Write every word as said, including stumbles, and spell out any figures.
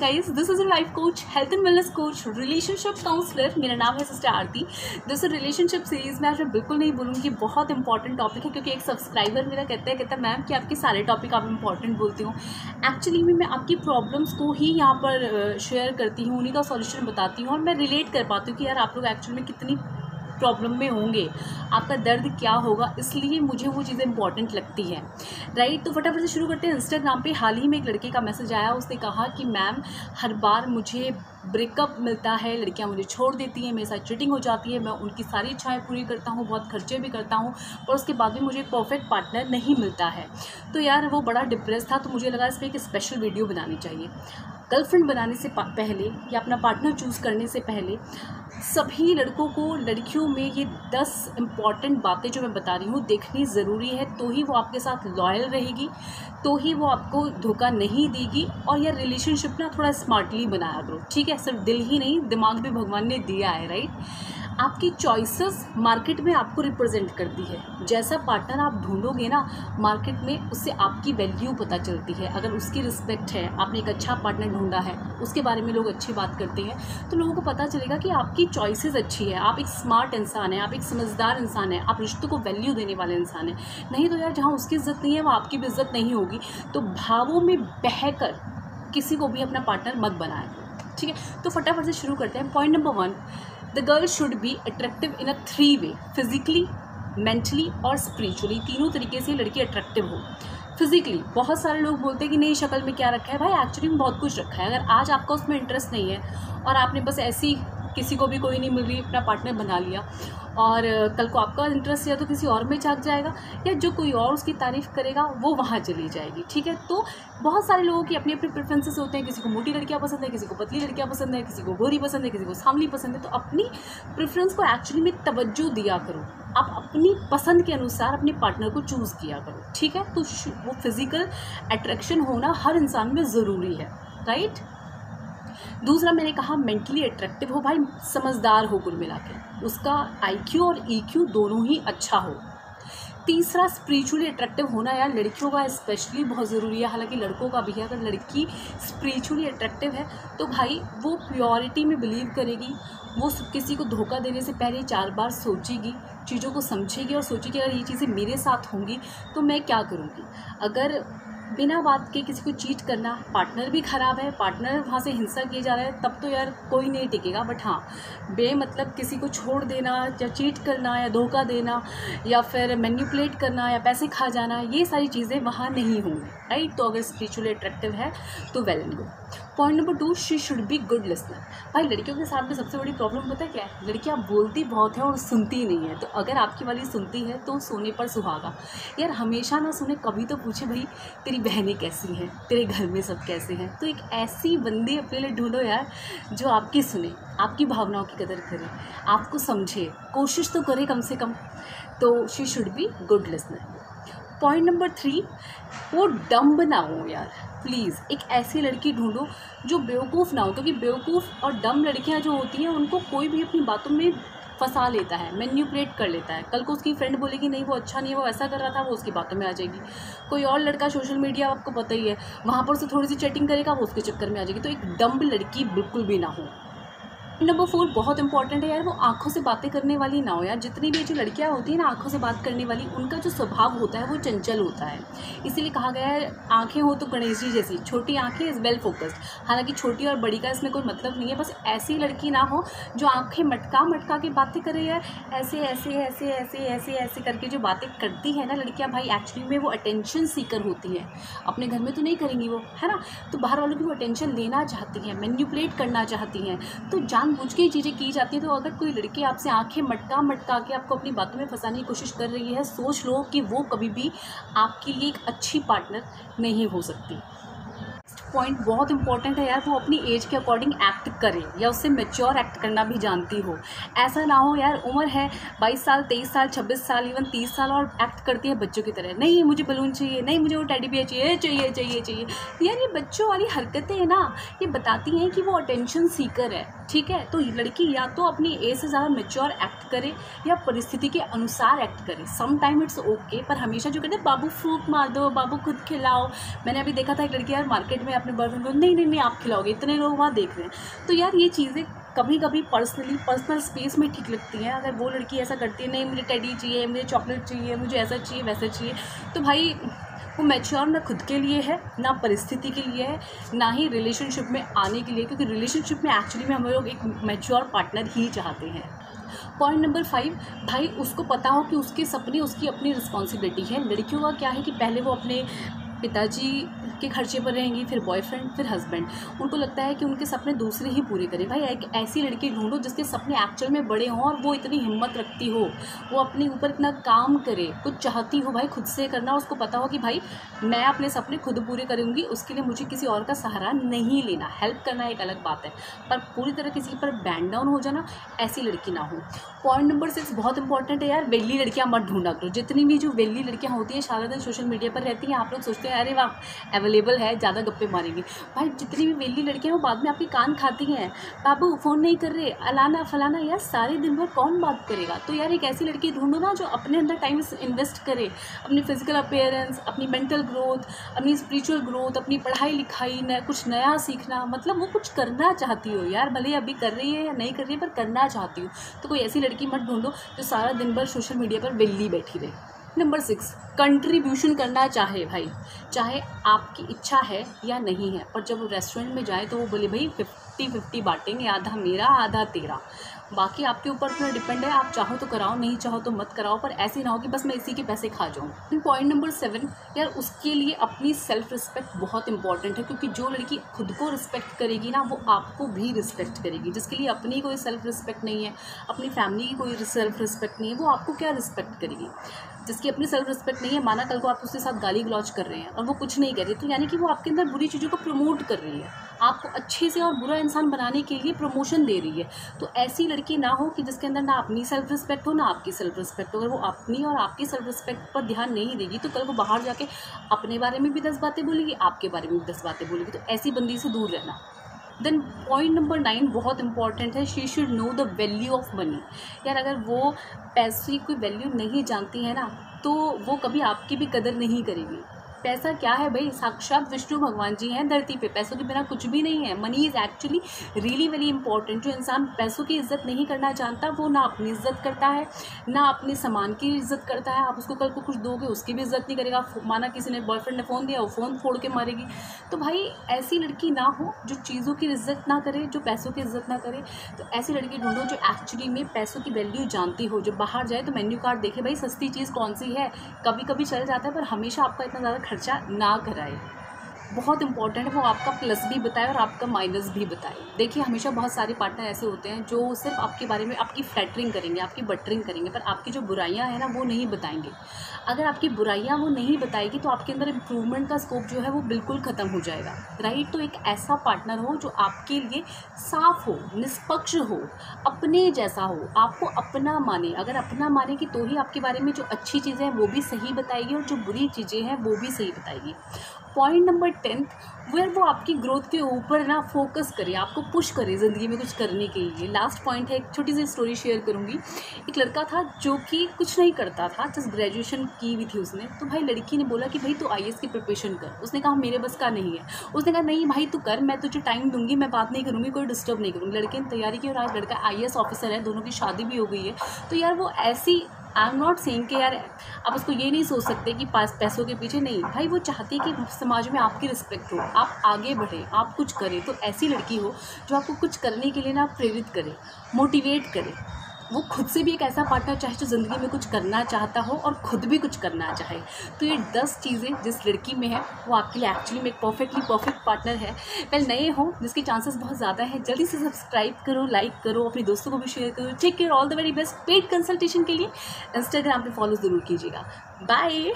Guys, this is a life coach, health and wellness coach, relationship counsellor. मेरा नाम है sister आरती। दोस्तों, relationship series में आज मैं बिल्कुल नहीं बोलूँगी, बहुत इंपॉर्टेंट टॉपिक है, क्योंकि एक सब्सक्राइबर मेरा कहता है कहता है मैम कि आपके सारे टॉपिक आप इंपॉर्टेंट बोलती हूँ। एक्चुअली मैं आपकी प्रॉब्लम्स को ही यहाँ पर शेयर करती हूँ, उन्हीं का सॉल्यूशन बताती हूँ और मैं रिलेट कर पाती हूँ कि यार आप लोग एक्चुअल में कितनी प्रॉब्लम में होंगे, आपका दर्द क्या होगा, इसलिए मुझे वो चीज़ें इंपॉर्टेंट लगती हैं, राइट। तो फटाफट से शुरू करते हैं। इंस्टाग्राम पे हाल ही में एक लड़के का मैसेज आया, उसने कहा कि मैम हर बार मुझे ब्रेकअप मिलता है, लड़कियां मुझे छोड़ देती हैं, मेरे साथ चीटिंग हो जाती है, मैं उनकी सारी इच्छाएं पूरी करता हूँ, बहुत खर्चे भी करता हूँ और उसके बाद भी मुझे परफेक्ट पार्टनर नहीं मिलता है। तो यार वो बड़ा डिप्रेस था, तो मुझे लगा इस पर एक स्पेशल वीडियो बनानी चाहिए। गर्लफ्रेंड बनाने से पहले या अपना पार्टनर चूज़ करने से पहले सभी लड़कों को लड़कियों में ये दस इम्पॉर्टेंट बातें जो मैं बता रही हूँ देखनी ज़रूरी है, तो ही वो आपके साथ लॉयल रहेगी, तो ही वो आपको धोखा नहीं देगी। और यार रिलेशनशिप ना थोड़ा स्मार्टली बनाया करो, ठीक है, सिर्फ दिल ही नहीं दिमाग भी भगवान ने दिया है, राइट। आपकी चॉइसेस मार्केट में आपको रिप्रेजेंट करती है, जैसा पार्टनर आप ढूंढोगे ना मार्केट में, उससे आपकी वैल्यू पता चलती है। अगर उसकी रिस्पेक्ट है, आपने एक अच्छा पार्टनर ढूंढा है, उसके बारे में लोग अच्छी बात करते हैं, तो लोगों को पता चलेगा कि आपकी चॉइसेस अच्छी है, आप एक स्मार्ट इंसान है, आप एक समझदार इंसान है, आप रिश्तों को वैल्यू देने वाले इंसान है। नहीं तो यार जहाँ उसकी इज्जत नहीं है वहाँ आपकी भी इज्जत नहीं होगी। तो भावों में बह कर किसी को भी अपना पार्टनर मत बनाएं, ठीक है। तो फटाफट से शुरू करते हैं। Point number one, the girl should be attractive in a three way, physically, mentally और स्पिरिचुअली, तीनों तरीके से लड़की अट्रैक्टिव हो। फिजिकली बहुत सारे लोग बोलते हैं कि नहीं शक्ल में क्या रखा है, भाई एक्चुअली में बहुत कुछ रखा है। अगर आज आपका उसमें इंटरेस्ट नहीं है और आपने बस ऐसी किसी को भी कोई नहीं मिल रही अपना पार्टनर बना लिया, और कल को आपका इंटरेस्ट या तो किसी और में झाँक जाएगा या जो कोई और उसकी तारीफ़ करेगा वो वहाँ चली जाएगी, ठीक है। तो बहुत सारे लोगों की अपनी अपनी प्रेफरेंसेस होते हैं, किसी को मोटी लड़कियाँ पसंद है, किसी को पतली लड़कियाँ पसंद है, किसी को गोरी पसंद है, किसी को सांवली पसंद है। तो अपनी प्रेफरेंस को एक्चुअली में तवज्जो दिया करो, आप अपनी पसंद के अनुसार अपने पार्टनर को चूज़ किया करो, ठीक है। तो वो फिज़िकल अट्रैक्शन होना हर इंसान में ज़रूरी है, राइट। दूसरा मैंने कहा मेंटली अट्रैक्टिव हो, भाई समझदार हो, कुल मिला के उसका आईक्यू और ईक्यू दोनों ही अच्छा हो। तीसरा स्पिरिचुअली अट्रैक्टिव होना, यार लड़कियों का स्पेशली बहुत ज़रूरी है, हालांकि लड़कों का भी है। अगर लड़की स्पिरिचुअली अट्रैक्टिव है तो भाई वो प्योरिटी में बिलीव करेगी, वो किसी को धोखा देने से पहले चार बार सोचेगी, चीज़ों को समझेगी और सोचेगी अगर ये चीज़ें मेरे साथ होंगी तो मैं क्या करूँगी। अगर बिना बात के किसी को चीट करना, पार्टनर भी ख़राब है, पार्टनर वहाँ से हिंसा किए जा रहा है, तब तो यार कोई नहीं टिकेगा। बट हाँ, बे मतलब किसी को छोड़ देना या चीट करना या धोखा देना या फिर मैनिपुलेट करना या पैसे खा जाना, ये सारी चीज़ें वहाँ नहीं होंगी, राइट। तो अगर स्पिरिचुअली अट्रैक्टिव है तो well and good. Point number two, she should be good listener. भाई लड़कियों के साथ में सबसे बड़ी प्रॉब्लम पता है क्या है, लड़कियाँ बोलती बहुत हैं और सुनती नहीं है। तो अगर आपकी वाली सुनती है तो सोने पर सुहागा। यार हमेशा ना सुने, कभी तो पूछे भाई तेरी बहनें कैसी हैं, तेरे घर में सब कैसे हैं। तो एक ऐसी बंदी अपने लिए ढूंढो यार जो आपकी सुने, आपकी भावनाओं की कदर करे, आपको समझे, कोशिश तो करे कम से कम। तो she should be good listener. Point number three, वो डम्ब ना हो, यार प्लीज़ एक ऐसी लड़की ढूंढो जो बेवकूफ़ ना हो, क्योंकि बेवकूफ़ और डम्ब लड़कियां जो होती हैं उनको कोई भी अपनी बातों में फंसा लेता है, मैन्युपुलेट कर लेता है। कल को उसकी फ्रेंड बोलेगी नहीं वो अच्छा नहीं है, वो ऐसा कर रहा था, वो उसकी बातों में आ जाएगी। कोई और लड़का सोशल मीडिया आपको पता ही है, वहाँ पर उसे थोड़ी सी चैटिंग करेगा, वो उसके चक्कर में आ जाएगी। तो एक डम्ब लड़की बिल्कुल भी ना हो। नंबर फोर बहुत इंपॉर्टेंट है यार, वो आंखों से बातें करने वाली ना हो। यार जितनी भी जो लड़कियां होती हैं ना आंखों से बात करने वाली, उनका जो स्वभाव होता है वो चंचल होता है। इसीलिए कहा गया है आंखें हो तो गणेश जी जैसी, छोटी आंखें इज़ वेल फोकस्ड। हालांकि छोटी और बड़ी का इसमें कोई मतलब नहीं है, बस ऐसी लड़की ना हो जो आंखें मटका मटका के बातें करे। यार ऐसे ऐसे ऐसे ऐसे ऐसे ऐसे करके जो बातें करती है ना लड़कियाँ, भाई एक्चुअली में वो अटेंशन सीकर होती है। अपने घर में तो नहीं करेंगी वो, है ना, तो बाहर वालों की वो अटेंशन लेना चाहती हैं, मैनिपुलेट करना चाहती हैं, तो जान पूछ के ही चीज़ें की जाती है। तो अगर कोई लड़की आपसे आंखें मटका मटका के आपको अपनी बातों में फंसाने की कोशिश कर रही है, सोच लो कि वो कभी भी आपके लिए एक अच्छी पार्टनर नहीं हो सकती। पॉइंट बहुत इंपॉर्टेंट है यार, वो अपनी एज के अकॉर्डिंग एक्ट करे या उससे मैच्योर एक्ट करना भी जानती हो। ऐसा ना हो यार उम्र है बाईस साल, तेईस साल, छब्बीस साल, इवन तीस साल और एक्ट करती है बच्चों की तरह, नहीं मुझे बलून चाहिए, नहीं मुझे वो टेडी बियर चाहिए चाहिए चाहिए चाहिए यार ये बच्चों वाली हरकतें हैं ना, ये बताती हैं कि वो अटेंशन सीकर है, ठीक है। तो लड़की या तो अपनी एज से ज़्यादा मैच्योर एक्ट करे या परिस्थिति के अनुसार एक्ट करे। सम टाइम इट्स ओके, पर हमेशा जो कहते हैं बाबू फ्रूट मार दो, बाबू खुद खिलाओ। मैंने अभी देखा था एक लड़की यार मार्केट में अपने बर्तन को, नहीं नहीं नहीं आप खिलाओगे, इतने लोग वहाँ देख रहे हैं। तो यार ये चीज़ें कभी कभी पर्सनली पर्सनल स्पेस में ठीक लगती हैं। अगर वो लड़की ऐसा करती है, नहीं मुझे टेडी चाहिए, मुझे चॉकलेट चाहिए, मुझे ऐसा चाहिए वैसा चाहिए, तो भाई वो मैच्योर ना खुद के लिए है, ना परिस्थिति के लिए है, ना ही रिलेशनशिप में आने के लिए, क्योंकि रिलेशनशिप में एक्चुअली में हम लोग एक मैच्योर पार्टनर ही चाहते हैं। पॉइंट नंबर फाइव, भाई उसको पता हो कि उसके सपने उसकी अपनी रिस्पॉन्सिबिलिटी है। लड़कियों का क्या है कि पहले वो अपने पिताजी के खर्चे पर रहेंगी, फिर बॉयफ्रेंड, फिर हस्बैंड। उनको लगता है कि उनके सपने दूसरे ही पूरे करें। भाई एक ऐसी लड़की ढूंढो जिसके सपने एक्चुअल में बड़े हों और वो इतनी हिम्मत रखती हो, वो अपने ऊपर इतना काम करे, कुछ चाहती हो भाई खुद से करना। उसको पता हो कि भाई मैं अपने सपने खुद पूरे करूँगी, उसके लिए मुझे किसी और का सहारा नहीं लेना। हेल्प करना एक अलग बात है, पर पूरी तरह किसी पर बैंड डाउन हो जाना, ऐसी लड़की ना हो। पॉइंट नंबर सिक्स बहुत इंपॉर्टेंट है यार, वेली लड़कियाँ मत ढूंढा करो। जितनी भी जो वेली लड़कियाँ होती हैं सारा दिन सोशल मीडिया पर रहती हैं, आप लोग सोचते हैं अरे वाह अवेलेबल है, ज़्यादा गप्पे मारेंगी। भाई जितनी भी वेली लड़कियाँ वो बाद में आपके कान खाती हैं, बाबू फ़ोन नहीं कर रहे, अलाना फलाना, यार सारे दिन भर कौन बात करेगा। तो यार एक ऐसी लड़की ढूंढो ना जो अपने अंदर टाइम इन्वेस्ट करे, अपनी फिजिकल अपीयरेंस, अपनी मेंटल ग्रोथ, अपनी स्पिरिचुअल ग्रोथ, अपनी पढ़ाई लिखाई, न कुछ नया सीखना, मतलब वो कुछ करना चाहती हो यार, भले अभी कर रही है या नहीं कर रही है पर करना चाहती हो। तो कोई ऐसी लड़की मत ढूंढो जो सारा दिन भर सोशल मीडिया पर वेली बैठी रहे। नंबर सिक्स, कंट्रीब्यूशन करना चाहे। भाई चाहे आपकी इच्छा है या नहीं है, पर जब वो रेस्टोरेंट में जाए तो वो बोले भाई फिफ्टी फिफ्टी बांटेंगे, आधा मेरा आधा तेरा, बाकी आपके ऊपर पूरा डिपेंड है। आप चाहो तो कराओ, नहीं चाहो तो मत कराओ, पर ऐसे ना हो कि बस मैं इसी के पैसे खा जाऊँ। पॉइंट नंबर सेवन, यार उसके लिए अपनी सेल्फ रिस्पेक्ट बहुत इंपॉर्टेंट है, क्योंकि जो लड़की खुद को रिस्पेक्ट करेगी ना वो आपको भी रिस्पेक्ट करेगी। जिसके लिए अपनी कोई सेल्फ रिस्पेक्ट नहीं है, अपनी फैमिली की कोई सेल्फ रिस्पेक्ट नहीं है, वो आपको क्या रिस्पेक्ट करेगी। जिसकी अपनी सेल्फ रिस्पेक्ट नहीं है, माना कल को आप उसके साथ गाली गलौज कर रहे हैं और वो कुछ नहीं कर रही, तो यानी कि वो आपके अंदर बुरी चीज़ों को प्रमोट कर रही है, आपको अच्छे से और बुरा इंसान बनाने के लिए प्रमोशन दे रही है। तो ऐसी लड़की ना हो कि जिसके अंदर ना अपनी सेल्फ रिस्पेक्ट हो ना आपकी सेल्फ रिस्पेक्ट हो। अगर वो अपनी और आपकी सेल्फ रिस्पेक्ट पर ध्यान नहीं देगी तो कल वो बाहर जाके अपने बारे में भी दस बातें बोलेगी, आपके बारे में भी दस बातें बोलेगी। तो ऐसी बंदी से दूर रहना। देन पॉइंट नंबर नाइन बहुत इंपॉर्टेंट है, she should know the value of money. यार अगर वो पैसे की वैल्यू नहीं जानती है ना तो वो कभी आपकी भी कदर नहीं करेगी। पैसा क्या है भाई, साक्षात विष्णु भगवान जी हैं धरती पे, पैसों के बिना कुछ भी नहीं है। Money is actually really very important. जो इंसान पैसों की इज्जत नहीं करना जानता वो ना अपनी इज्जत करता है ना अपने सामान की इज्जत करता है। आप उसको कल को कुछ दोगे उसकी भी इज्जत नहीं करेगा। माना किसी ने बॉयफ्रेंड ने फ़ोन दिया, वो फ़ोन फोड़ के मारेगी। तो भाई ऐसी लड़की ना हो जो चीज़ों की इज्जत ना करे, जो पैसों की इज्जत ना करे। तो ऐसी लड़की ढूंढो जो एक्चुअली में पैसों की वैल्यू जानती हो, जो बाहर जाए तो मेन्यू कार्ड देखे भाई सस्ती चीज़ कौन सी है। कभी कभी चल जाता है पर हमेशा आपका इतना ज़्यादा खर्चा ना कराए। बहुत इंपॉर्टेंट है वो आपका प्लस भी बताए और आपका माइनस भी बताए। देखिए हमेशा बहुत सारे पार्टनर ऐसे होते हैं जो सिर्फ आपके बारे में आपकी फ्लैटरिंग करेंगे, आपकी बटरिंग करेंगे, पर आपकी जो बुराइयां हैं ना वो नहीं बताएंगे। अगर आपकी बुराइयां वो नहीं बताएगी तो आपके अंदर इम्प्रूवमेंट का स्कोप जो है वो बिल्कुल ख़त्म हो जाएगा, राइट। तो एक ऐसा पार्टनर हो जो आपके लिए साफ हो, निष्पक्ष हो, अपने जैसा हो, आपको अपना माने। अगर अपना मानेगी तो ही आपके बारे में जो अच्छी चीज़ें हैं वो भी सही बताएगी और जो बुरी चीज़ें हैं वो भी सही बताएगी। पॉइंट नंबर टेंथ, वेयर वो आपकी ग्रोथ के ऊपर ना फोकस करे, आपको पुश करे ज़िंदगी में कुछ करने के लिए। लास्ट पॉइंट है, एक छोटी सी स्टोरी शेयर करूँगी। एक लड़का था जो कि कुछ नहीं करता था, जस्ट ग्रेजुएशन की हुई थी उसने। तो भाई लड़की ने बोला कि भाई तू आई ए एस की प्रिपरेशन कर। उसने कहा मेरे बस का नहीं है। उसने कहा नहीं भाई तू कर, मैं तुझे टाइम दूँगी, मैं बात नहीं करूँगी, कोई डिस्टर्ब नहीं करूँगी। लड़के ने तैयारी की और आज लड़का आई ए एस ऑफिसर है, दोनों की शादी भी हो गई है। तो यार वो ऐसी आई एम नॉट सेइंग कि यार आप उसको ये नहीं सोच सकते कि पास पैसों के पीछे, नहीं भाई वो चाहती है कि समाज में आपकी रिस्पेक्ट हो, आप आगे बढ़े, आप कुछ करें। तो ऐसी लड़की हो जो आपको कुछ करने के लिए ना प्रेरित करे, मोटिवेट करे। वो खुद से भी एक ऐसा पार्टनर चाहे जो ज़िंदगी में कुछ करना चाहता हो और ख़ुद भी कुछ करना चाहे। तो ये दस चीज़ें जिस लड़की में है वो आपके लिए एक्चुअली में एक परफेक्टली परफेक्ट पार्टनर है। वेल नए हो जिसके चांसेस बहुत ज़्यादा है, जल्दी से सब्सक्राइब करो, लाइक करो, अपने दोस्तों को भी शेयर करो। Take care, all the very best. Paid consultation के लिए इंस्टाग्राम पर फॉलो ज़रूर कीजिएगा। बाय।